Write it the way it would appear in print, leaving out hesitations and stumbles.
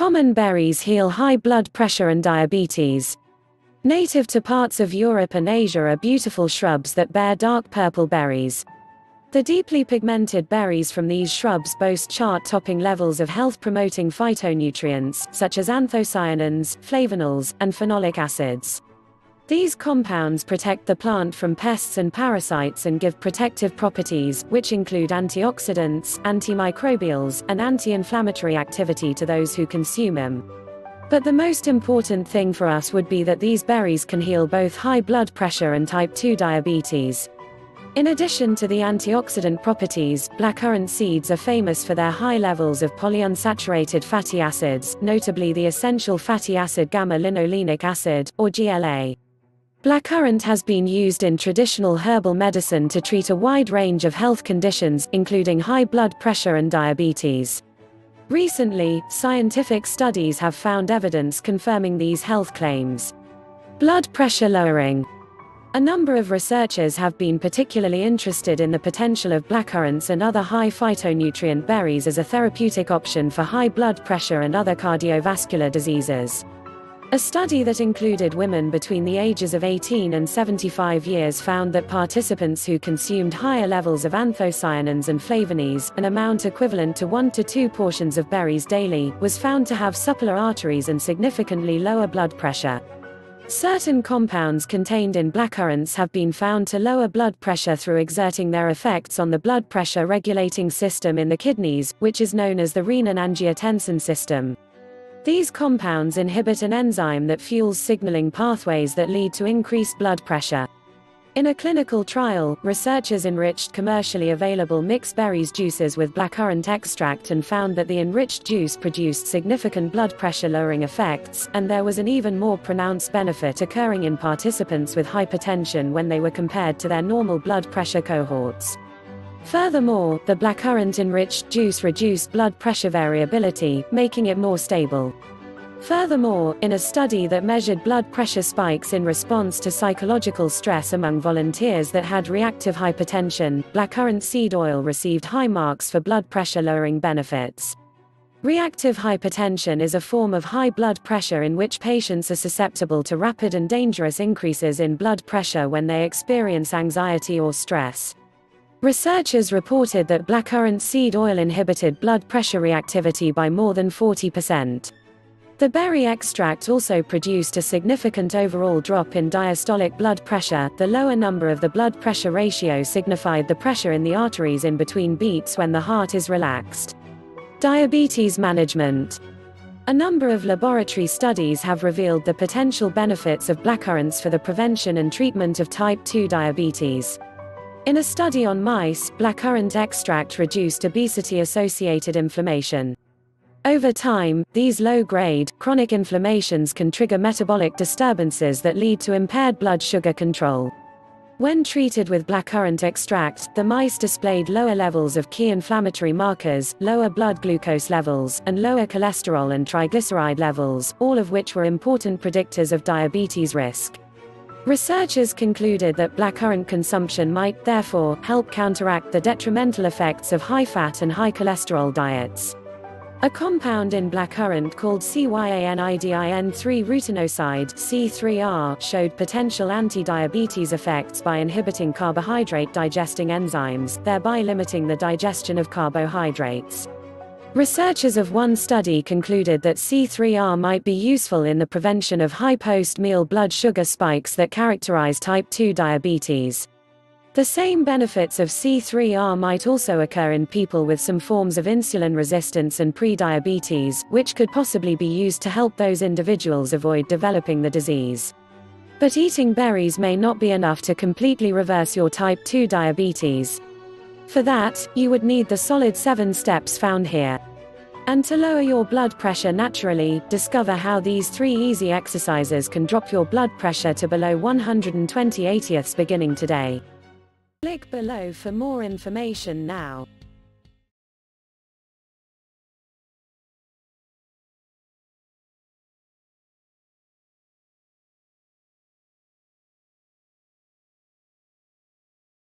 Common berries heal high blood pressure and diabetes. Native to parts of Europe and Asia are beautiful shrubs that bear dark purple berries. The deeply pigmented berries from these shrubs boast chart-topping levels of health-promoting phytonutrients, such as anthocyanins, flavonols, and phenolic acids. These compounds protect the plant from pests and parasites and give protective properties, which include antioxidants, antimicrobials, and anti-inflammatory activity to those who consume them. But the most important thing for us would be that these berries can heal both high blood pressure and type 2 diabetes. In addition to the antioxidant properties, blackcurrant seeds are famous for their high levels of polyunsaturated fatty acids, notably the essential fatty acid gamma-linolenic acid, or GLA. Blackcurrant has been used in traditional herbal medicine to treat a wide range of health conditions, including high blood pressure and diabetes. Recently, scientific studies have found evidence confirming these health claims. Blood pressure lowering. A number of researchers have been particularly interested in the potential of blackcurrants and other high phytonutrient berries as a therapeutic option for high blood pressure and other cardiovascular diseases. A study that included women between the ages of 18 and 75 years found that participants who consumed higher levels of anthocyanins and flavonoids, an amount equivalent to 1 to 2 portions of berries daily, was found to have suppler arteries and significantly lower blood pressure. Certain compounds contained in blackcurrants have been found to lower blood pressure through exerting their effects on the blood pressure regulating system in the kidneys, which is known as the renin-angiotensin system. These compounds inhibit an enzyme that fuels signaling pathways that lead to increased blood pressure. In a clinical trial, researchers enriched commercially available mixed berries juices with blackcurrant extract and found that the enriched juice produced significant blood pressure lowering effects, and there was an even more pronounced benefit occurring in participants with hypertension when they were compared to their normal blood pressure cohorts. Furthermore, the blackcurrant enriched juice reduced blood pressure variability, making it more stable. Furthermore, in a study that measured blood pressure spikes in response to psychological stress among volunteers that had reactive hypertension, blackcurrant seed oil received high marks for blood pressure lowering benefits. Reactive hypertension is a form of high blood pressure in which patients are susceptible to rapid and dangerous increases in blood pressure when they experience anxiety or stress. Researchers reported that blackcurrant seed oil inhibited blood pressure reactivity by more than 40%. The berry extract also produced a significant overall drop in diastolic blood pressure. The lower number of the blood pressure ratio signified the pressure in the arteries in between beats when the heart is relaxed. Diabetes management. A number of laboratory studies have revealed the potential benefits of blackcurrants for the prevention and treatment of type 2 diabetes. In a study on mice, blackcurrant extract reduced obesity-associated inflammation. Over time, these low-grade, chronic inflammations can trigger metabolic disturbances that lead to impaired blood sugar control. When treated with blackcurrant extract, the mice displayed lower levels of key inflammatory markers, lower blood glucose levels, and lower cholesterol and triglyceride levels, all of which were important predictors of diabetes risk. Researchers concluded that blackcurrant consumption might, therefore, help counteract the detrimental effects of high-fat and high-cholesterol diets. A compound in blackcurrant called Cyanidin-3-rutinoside (C3R) showed potential anti-diabetes effects by inhibiting carbohydrate-digesting enzymes, thereby limiting the digestion of carbohydrates. Researchers of one study concluded that C3R might be useful in the prevention of high post-meal blood sugar spikes that characterize type 2 diabetes. The same benefits of C3R might also occur in people with some forms of insulin resistance and prediabetes, which could possibly be used to help those individuals avoid developing the disease. But eating berries may not be enough to completely reverse your type 2 diabetes. For that, you would need the solid 7 steps found here. And to lower your blood pressure naturally, discover how these 3 easy exercises can drop your blood pressure to below 120/80 beginning today. Click below for more information now.